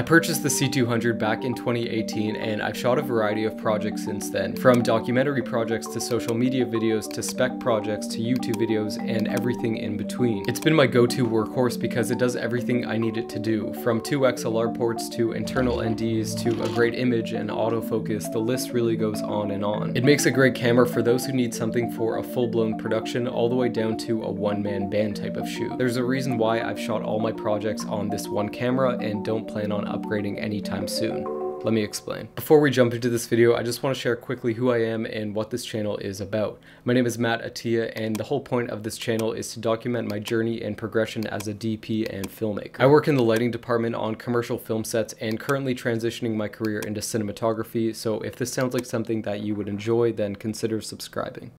I purchased the C200 back in 2018 and I've shot a variety of projects since then, from documentary projects to social media videos to spec projects to YouTube videos and everything in between. It's been my go-to workhorse because it does everything I need it to do, from 2 XLR ports to internal NDs to a great image and autofocus. The list really goes on and on. It makes a great camera for those who need something for a full-blown production all the way down to a one-man band type of shoot. There's a reason why I've shot all my projects on this one camera and don't plan on upgrading anytime soon. Let me explain. Before we jump into this video, I just want to share quickly who I am and what this channel is about. My name is Matt Aitia, and the whole point of this channel is to document my journey and progression as a DP and filmmaker. I work in the lighting department on commercial film sets and currently transitioning my career into cinematography, so if this sounds like something that you would enjoy, then consider subscribing.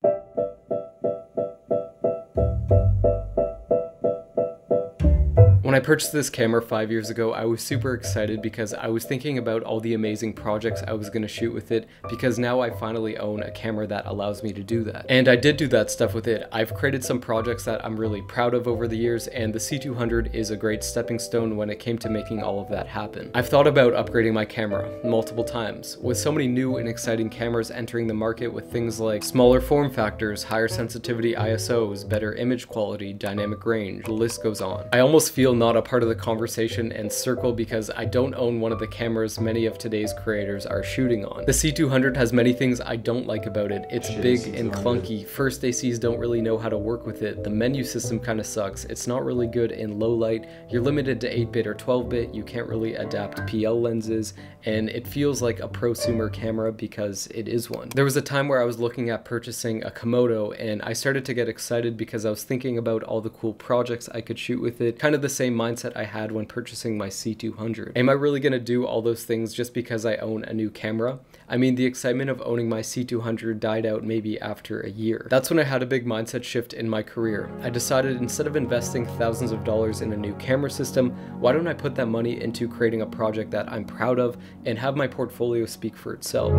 When I purchased this camera 5 years ago, I was super excited because I was thinking about all the amazing projects I was going to shoot with it, because now I finally own a camera that allows me to do that. And I did do that stuff with it. I've created some projects that I'm really proud of over the years, and the C200 is a great stepping stone when it came to making all of that happen. I've thought about upgrading my camera multiple times. With so many new and exciting cameras entering the market with things like smaller form factors, higher sensitivity ISOs, better image quality, dynamic range, the list goes on. I almost feel not a part of the conversation and circle because I don't own one of the cameras many of today's creators are shooting on. The C200 has many things I don't like about it. It's big and clunky. First ACs don't really know how to work with it. The menu system kind of sucks. It's not really good in low light. You're limited to 8-bit or 12-bit. You can't really adapt PL lenses, and it feels like a prosumer camera because it is one. There was a time where I was looking at purchasing a Komodo, and I started to get excited because I was thinking about all the cool projects I could shoot with it. Kind of the same mindset I had when purchasing my C200. Am I really going to do all those things just because I own a new camera? I mean, the excitement of owning my C200 died out maybe after a year. That's when I had a big mindset shift in my career. I decided instead of investing thousands of dollars in a new camera system, why don't I put that money into creating a project that I'm proud of and have my portfolio speak for itself?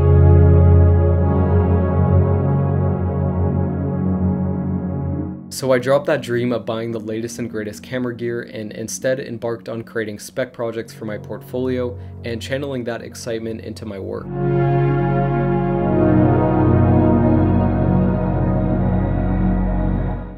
So I dropped that dream of buying the latest and greatest camera gear and instead embarked on creating spec projects for my portfolio and channeling that excitement into my work.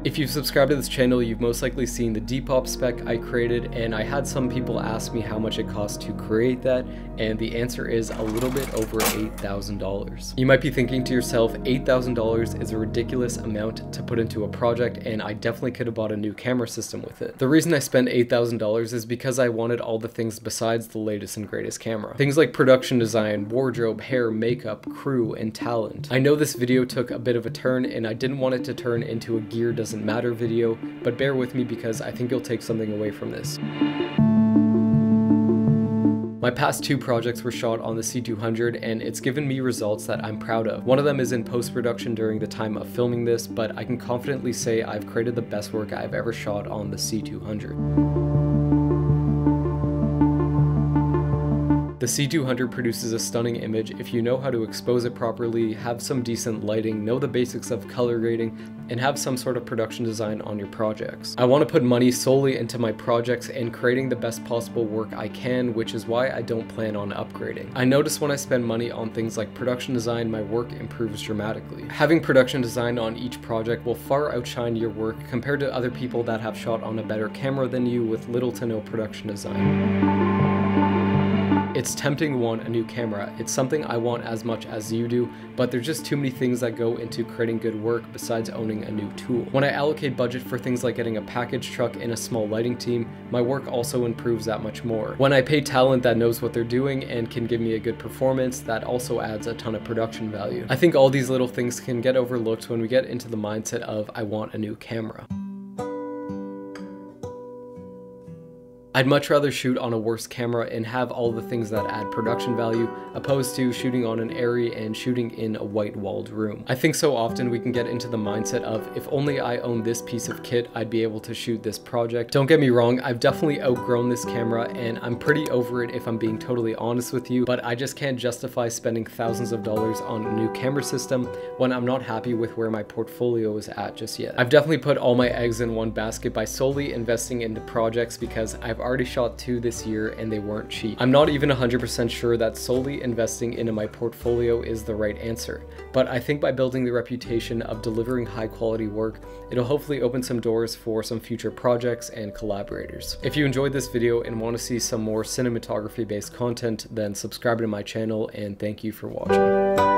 If you've subscribed to this channel, you've most likely seen the Depop spec I created, and I had some people ask me how much it cost to create that, and the answer is a little bit over $8,000. You might be thinking to yourself, $8,000 is a ridiculous amount to put into a project, and I definitely could have bought a new camera system with it. The reason I spent $8,000 is because I wanted all the things besides the latest and greatest camera. Things like production design, wardrobe, hair, makeup, crew, and talent. I know this video took a bit of a turn, and I didn't want it to turn into a gear design matter video, but bear with me because I think you'll take something away from this. My past 2 projects were shot on the C200, and it's given me results that I'm proud of. One of them is in post-production during the time of filming this, but I can confidently say I've created the best work I've ever shot on the C200. The C200 produces a stunning image if you know how to expose it properly, have some decent lighting, know the basics of color grading, and have some sort of production design on your projects. I want to put money solely into my projects and creating the best possible work I can, which is why I don't plan on upgrading. I notice when I spend money on things like production design, my work improves dramatically. Having production design on each project will far outshine your work compared to other people that have shot on a better camera than you with little to no production design. It's tempting to want a new camera. It's something I want as much as you do, but there's just too many things that go into creating good work besides owning a new tool. When I allocate budget for things like getting a package truck and a small lighting team, my work also improves that much more. When I pay talent that knows what they're doing and can give me a good performance, that also adds a ton of production value. I think all these little things can get overlooked when we get into the mindset of, I want a new camera. I'd much rather shoot on a worse camera and have all the things that add production value, opposed to shooting on an Arri and shooting in a white-walled room. I think so often we can get into the mindset of, if only I owned this piece of kit, I'd be able to shoot this project. Don't get me wrong, I've definitely outgrown this camera, and I'm pretty over it if I'm being totally honest with you, but I just can't justify spending thousands of dollars on a new camera system when I'm not happy with where my portfolio is at just yet. I've definitely put all my eggs in one basket by solely investing into projects because I've already shot two this year and they weren't cheap. I'm not even 100% sure that solely investing into my portfolio is the right answer, but I think by building the reputation of delivering high quality work, it'll hopefully open some doors for some future projects and collaborators. If you enjoyed this video and want to see some more cinematography based content, then subscribe to my channel, and thank you for watching.